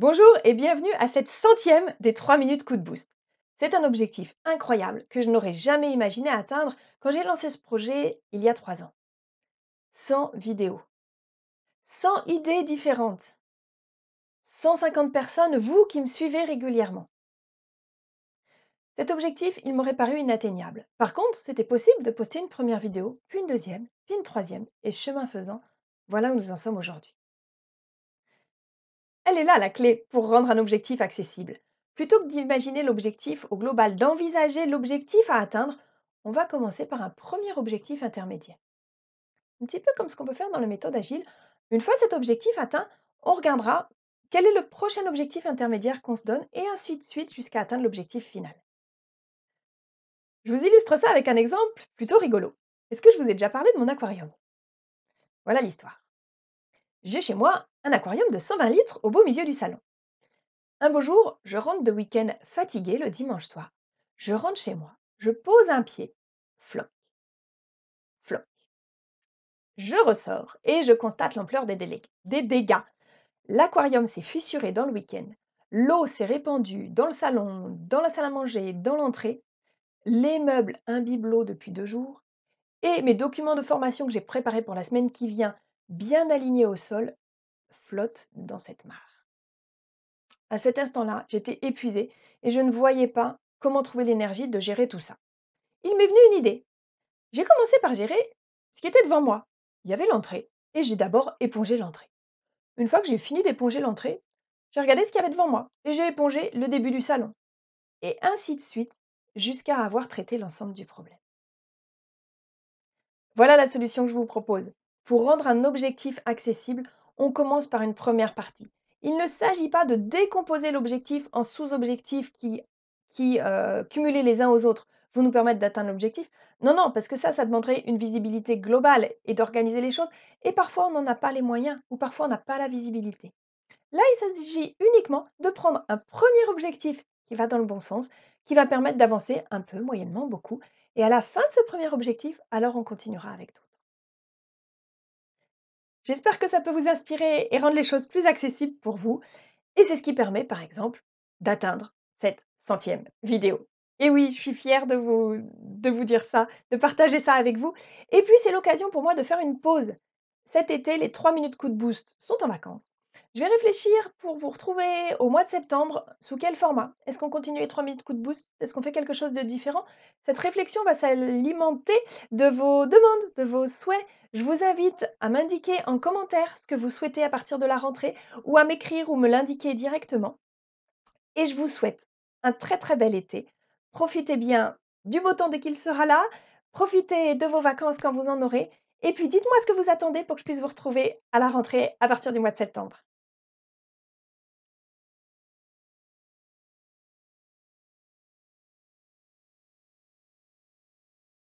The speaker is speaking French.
Bonjour et bienvenue à cette 100e des 3 minutes coup de boost. C'est un objectif incroyable que je n'aurais jamais imaginé atteindre quand j'ai lancé ce projet il y a 3 ans. 100 vidéos, 100 idées différentes, 150 personnes, vous qui me suivez régulièrement. Cet objectif, il m'aurait paru inatteignable. Par contre, c'était possible de poster une première vidéo, puis une deuxième, puis une troisième, et chemin faisant, voilà où nous en sommes aujourd'hui. Elle est là la clé pour rendre un objectif accessible. Plutôt que d'imaginer l'objectif au global, d'envisager l'objectif à atteindre, on va commencer par un premier objectif intermédiaire. Un petit peu comme ce qu'on peut faire dans la méthode agile. Une fois cet objectif atteint, on regardera quel est le prochain objectif intermédiaire qu'on se donne et ainsi de suite jusqu'à atteindre l'objectif final. Je vous illustre ça avec un exemple plutôt rigolo. Est-ce que je vous ai déjà parlé de mon aquarium? Voilà l'histoire. J'ai chez moi un aquarium de 120 litres au beau milieu du salon. Un beau jour, je rentre de week-end fatiguée le dimanche soir. Je rentre chez moi, je pose un pied, floc, floc. Je ressors et je constate l'ampleur des dégâts. L'aquarium s'est fissuré dans le week-end. L'eau s'est répandue dans le salon, dans la salle à manger, dans l'entrée. Les meubles imbibent l'eau depuis 2 jours. Et mes documents de formation que j'ai préparés pour la semaine qui vient, bien alignés au sol, flottent dans cette mare. À cet instant-là, j'étais épuisée et je ne voyais pas comment trouver l'énergie de gérer tout ça. Il m'est venu une idée. J'ai commencé par gérer ce qui était devant moi. Il y avait l'entrée et j'ai d'abord épongé l'entrée. Une fois que j'ai fini d'éponger l'entrée, j'ai regardé ce qu'il y avait devant moi et j'ai épongé le début du salon. Et ainsi de suite jusqu'à avoir traité l'ensemble du problème. Voilà la solution que je vous propose. Pour rendre un objectif accessible, on commence par une première partie. Il ne s'agit pas de décomposer l'objectif en sous-objectifs qui cumulés les uns aux autres vont nous permettre d'atteindre l'objectif. Non, non, parce que ça demanderait une visibilité globale et d'organiser les choses. Et parfois, on n'en a pas les moyens ou parfois, on n'a pas la visibilité. Là, il s'agit uniquement de prendre un premier objectif qui va dans le bon sens, qui va permettre d'avancer un peu, moyennement, beaucoup. Et à la fin de ce premier objectif, alors on continuera avec d'autres. J'espère que ça peut vous inspirer et rendre les choses plus accessibles pour vous. Et c'est ce qui permet, par exemple, d'atteindre cette 100e vidéo. Et oui, je suis fière de vous dire ça, de partager ça avec vous. Et puis, c'est l'occasion pour moi de faire une pause. Cet été, les 3 minutes coup de boost sont en vacances. Je vais réfléchir pour vous retrouver au mois de septembre. Sous quel format? Est-ce qu'on continue les 3 minutes coup de boost? Est-ce qu'on fait quelque chose de différent? Cette réflexion va s'alimenter de vos demandes, de vos souhaits. Je vous invite à m'indiquer en commentaire ce que vous souhaitez à partir de la rentrée ou à m'écrire ou me l'indiquer directement. Et je vous souhaite un très très bel été. Profitez bien du beau temps dès qu'il sera là. Profitez de vos vacances quand vous en aurez. Et puis dites-moi ce que vous attendez pour que je puisse vous retrouver à la rentrée à partir du mois de septembre.